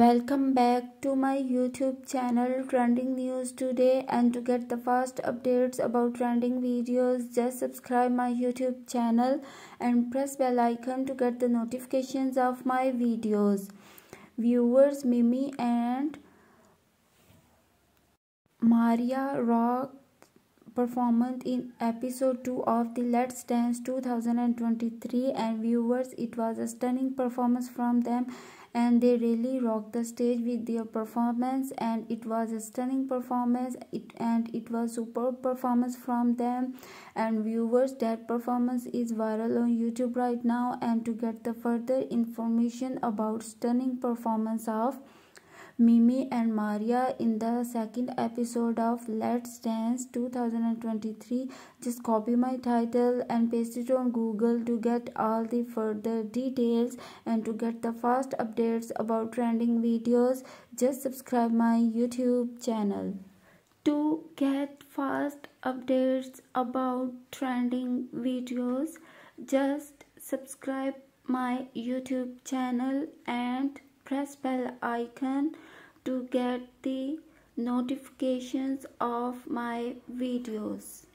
Welcome back to my YouTube channel Trending News Today, and to get the fast updates about trending videos, just subscribe my YouTube channel and press bell icon to get the notifications of my videos. Viewers Mimi and Maria rock performance in episode 2 of the Let's Dance 2023, and viewers, it was a stunning performance from them, and they really rocked the stage with their performance, and it was a stunning performance and it was superb performance from them. And viewers, that performance is viral on YouTube right now, and to get the further information about stunning performance of Mimi and Maria in the second episode of Let's Dance 2023, just copy my title and paste it on Google to get all the further details. And to get the fast updates about trending videos, just subscribe my YouTube channel. To get fast updates about trending videos, just subscribe my YouTube channel and press bell icon to get the notifications of my videos.